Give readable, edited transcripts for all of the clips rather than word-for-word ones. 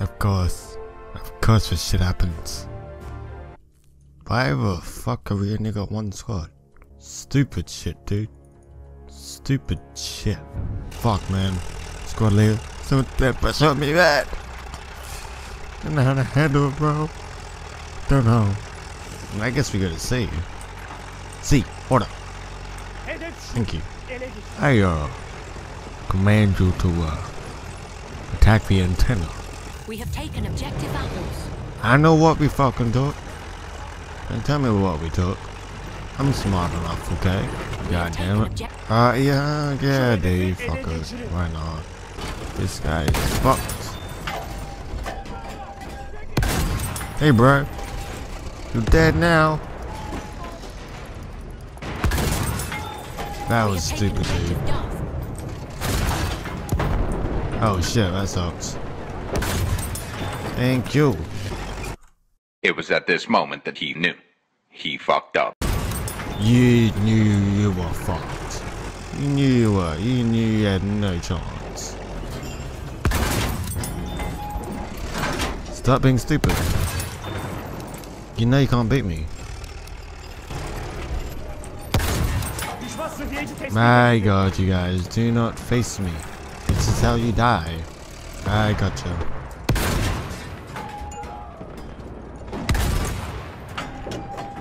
Of course this shit happens. Why the fuck are we only got one squad? Stupid shit, dude. Stupid shit. Fuck, man. Squad leader. Someone shot me back. I don't know how to handle it, bro. Don't know. I guess we gotta see. See, hold up. Thank you. I command you to attack the antenna. We have taken objective apples. I know what we fucking took. And tell me what we took. I'm smart enough, okay? God damn it. Yeah, they fuckers. Why not? This guy is fucked. Hey, bro. You're dead now. That was stupid, dude. Oh shit, that sucks. Thank you. It was at this moment that he knew. He fucked up. You knew you were fucked. You knew you were. You knew you had no chance. Stop being stupid. You know you can't beat me. My god, you guys, do not face me. This is how you die. I gotcha.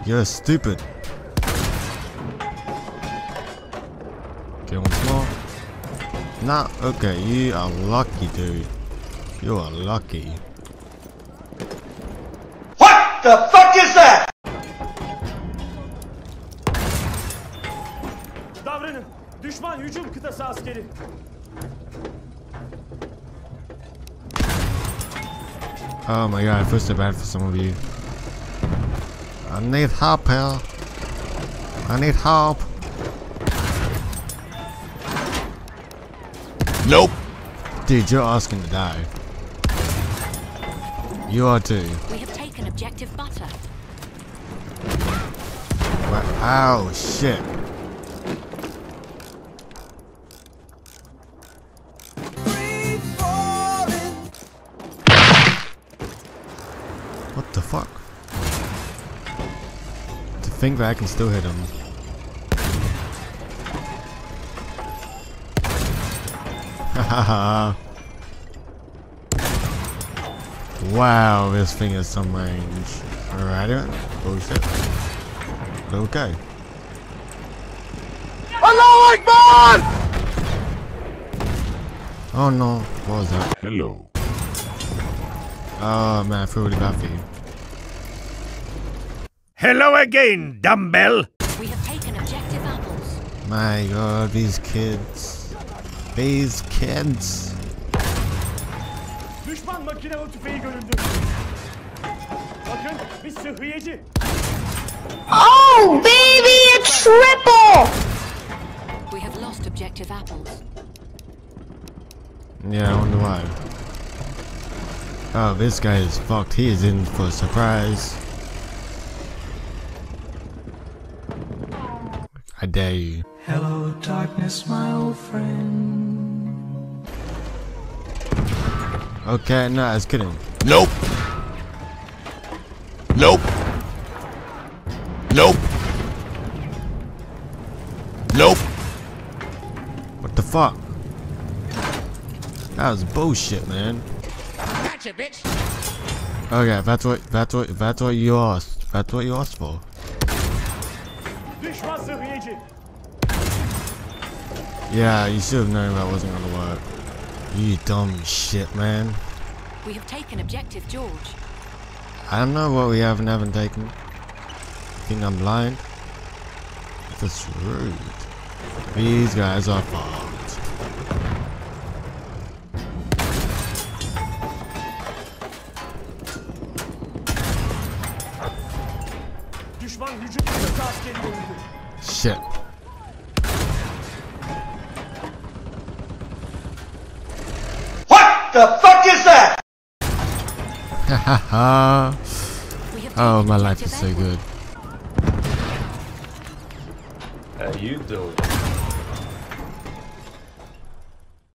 You're stupid. Okay, once more. Nah, okay, you are lucky, dude. You are lucky. What the fuck is that? Düşman hücum kıtası askeri. Oh my god, I feel so bad for some of you. I need help here. I need help. Nope. Dude, you're asking to die. You are too. We have taken objective butter. Wow, oh shit. The fuck? To think that I can still hit him. Hahaha. Wow, this thing is some range. Alright, bullshit. Okay. Hello, Eggman! Oh no, what was that? Hello. Oh man, I feel really bad for you. Hello again, dumbbell! We have taken objective apples. My god, these kids. These kids. Düşman makine o tüfeği göründü. Bakın, bir sıhhiyeci. Oh, baby, a triple! We have lost objective apples. Yeah, I wonder why. Oh, this guy is fucked. He is in for a surprise. I dare you. Hello, darkness, my old friend. Okay, no, I was kidding. Nope. Nope. Nope. Nope. What the fuck? That was bullshit, man. Gotcha, bitch. Okay, that's what you asked. That's what you asked for. Yeah, you should have known that wasn't gonna work. You dumb shit, man. We have taken objective George. I don't know what we have and haven't taken. I think I'm blind. That's rude. These guys are fucked. Shit. What the fuck is that? Hahaha. Oh, my life is so good. How you doing?